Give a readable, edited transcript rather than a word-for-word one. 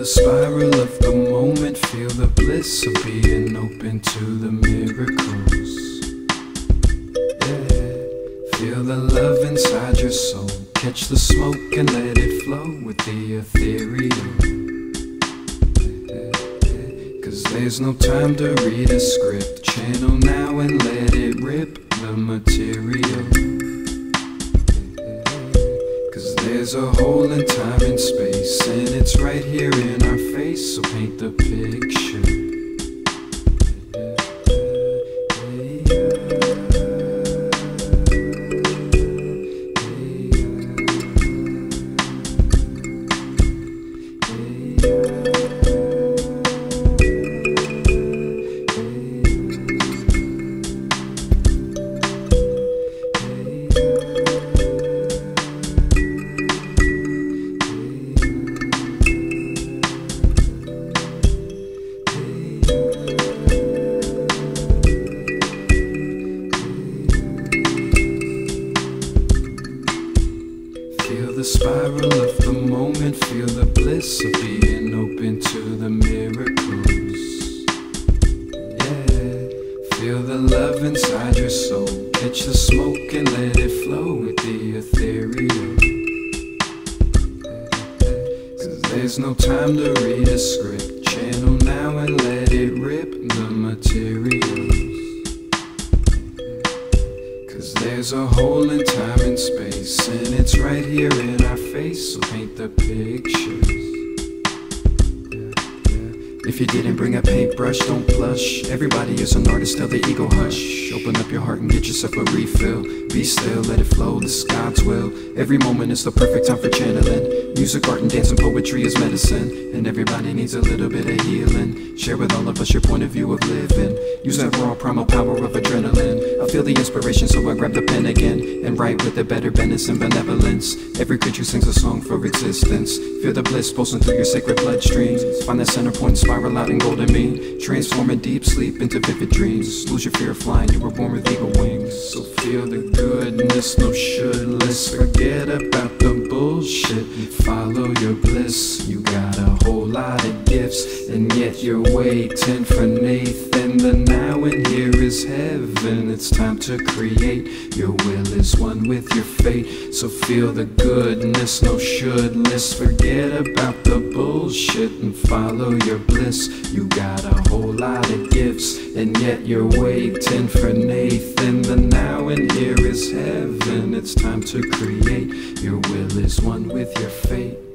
the spiral of the moment. Feel the bliss of being open to the miracles. Yeah. Feel the love inside your soul. Catch the smoke and let it flow with the ethereal. There's no time to read a script. Channel now and let it rip the material. 'Cause there's a hole in time and space, and it's right here in our face. So paint the picture. The spiral of the moment, feel the bliss of being open to the miracles. Yeah, feel the love inside your soul. Catch the smoke and let it flow with the ethereal. 'Cause there's no time to read a script. Channel now and let it rip the materials. 'Cause there's a hole in time and space, and it's right here in our face, so paint the pictures. If you didn't bring a paintbrush, don't blush. Everybody is an artist, tell the ego hush. Open up your heart and get yourself a refill. Be still, let it flow, this is God's will. Every moment is the perfect time for channeling. Music, art, and dance and poetry is medicine. And everybody needs a little bit of healing. Share with all of us your point of view of living. Use that raw primal power of adrenaline. I feel the inspiration, so I grab the pen again and write with a better penance and benevolence. Every creature sings a song for existence. Feel the bliss pulsing through your sacred bloodstream. Find that center point, spiral out in golden mean. Transforming deep sleep into vivid dreams. Lose your fear of flying, you were born with eagle wings. So feel the goodness, no should. Let's forget about the bullshit. Follow your bliss. You got a whole lot of gifts, and yet you're waiting for Nathan. The now and here is heaven. It's time to create. Your will is one with your fate. So feel the goodness, no should. Let's forget about the bullshit and follow your bliss. You got a whole lot of gifts, and yet you're waiting for Nathan. The now and here is heaven. It's time to create. Your will is one with your fate.